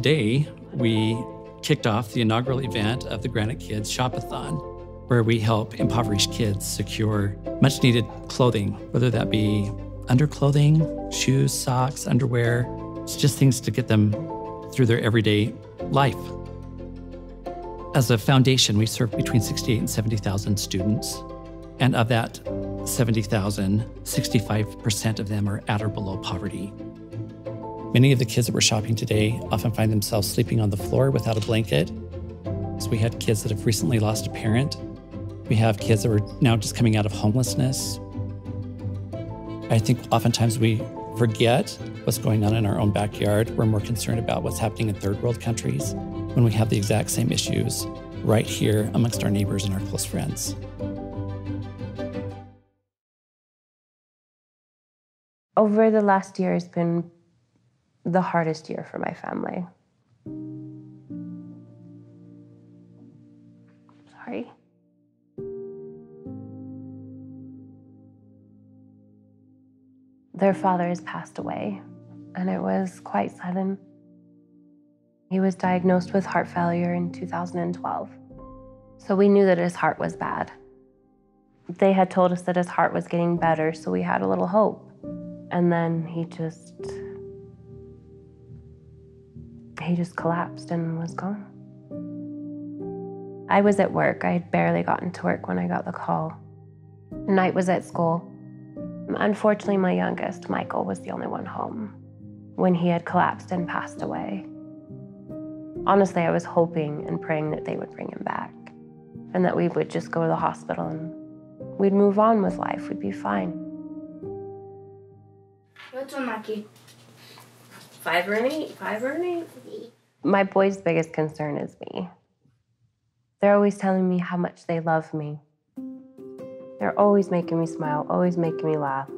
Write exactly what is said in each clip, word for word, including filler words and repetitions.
Today, we kicked off the inaugural event of the Granite Kids Shop-a-thon, where we help impoverished kids secure much-needed clothing, whether that be underclothing, shoes, socks, underwear. It's just things to get them through their everyday life. As a foundation, we serve between sixty-eight thousand and seventy thousand students. And of that seventy thousand, sixty-five percent of them are at or below poverty. Many of the kids that were shopping today often find themselves sleeping on the floor without a blanket. So we had kids that have recently lost a parent. We have kids that are now just coming out of homelessness. I think oftentimes we forget what's going on in our own backyard. We're more concerned about what's happening in third world countries when we have the exact same issues right here amongst our neighbors and our close friends. Over the last year has been the hardest year for my family. Sorry. Their father has passed away, and it was quite sudden. He was diagnosed with heart failure in two thousand twelve. So we knew that his heart was bad. They had told us that his heart was getting better, so we had a little hope. And then he just, he just collapsed and was gone. I was at work. I had barely gotten to work when I got the call. Knight was at school. Unfortunately, my youngest, Michael, was the only one home when he had collapsed and passed away. Honestly, I was hoping and praying that they would bring him back and that we would just go to the hospital and we'd move on with life, we'd be fine. What's on Mikey? Five or an eight, five or an eight. My boys' biggest concern is me. They're always telling me how much they love me. They're always making me smile, always making me laugh.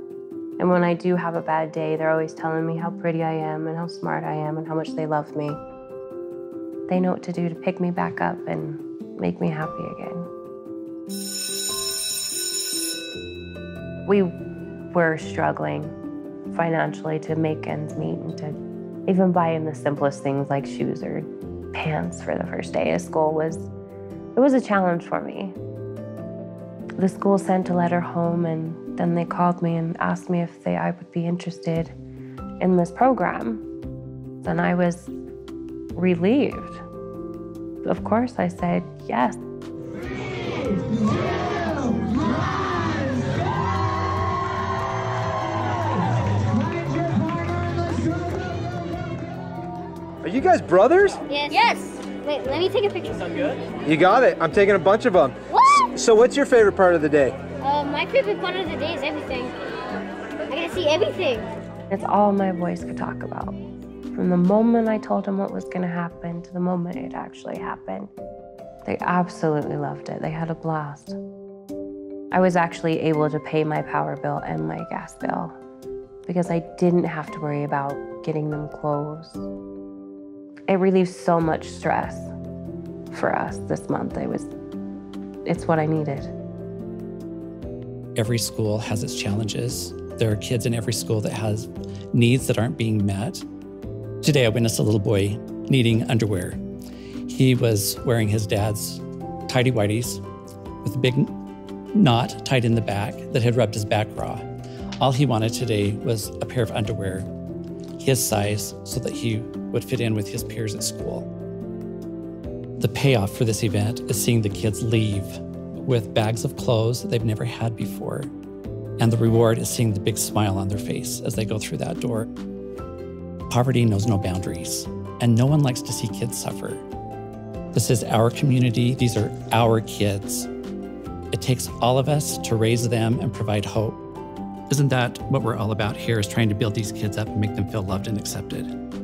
And when I do have a bad day, they're always telling me how pretty I am and how smart I am and how much they love me. They know what to do to pick me back up and make me happy again. We were struggling financially to make ends meet and to even buy him the simplest things like shoes or pants for the first day of school was, it was a challenge for me. The school sent a letter home and then they called me and asked me if they, I would be interested in this program. Then I was relieved. Of course, I said yes. Are you guys brothers? Yes. Yes. Wait, let me take a picture. Sound good? You got it. I'm taking a bunch of them. What? So what's your favorite part of the day? Uh, my favorite part of the day is everything. I get to see everything. It's all my boys could talk about. From the moment I told them what was going to happen to the moment it actually happened, they absolutely loved it. They had a blast. I was actually able to pay my power bill and my gas bill because I didn't have to worry about getting them clothes. It relieves so much stress for us this month. It was, it's what I needed. Every school has its challenges. There are kids in every school that has needs that aren't being met. Today, I witnessed a little boy needing underwear. He was wearing his dad's tighty-whities with a big knot tied in the back that had rubbed his back raw. All he wanted today was a pair of underwear, his size, so that he would fit in with his peers at school. The payoff for this event is seeing the kids leave with bags of clothes that they've never had before. And the reward is seeing the big smile on their face as they go through that door. Poverty knows no boundaries, and no one likes to see kids suffer. This is our community. These are our kids. It takes all of us to raise them and provide hope. Isn't that what we're all about here, is trying to build these kids up and make them feel loved and accepted?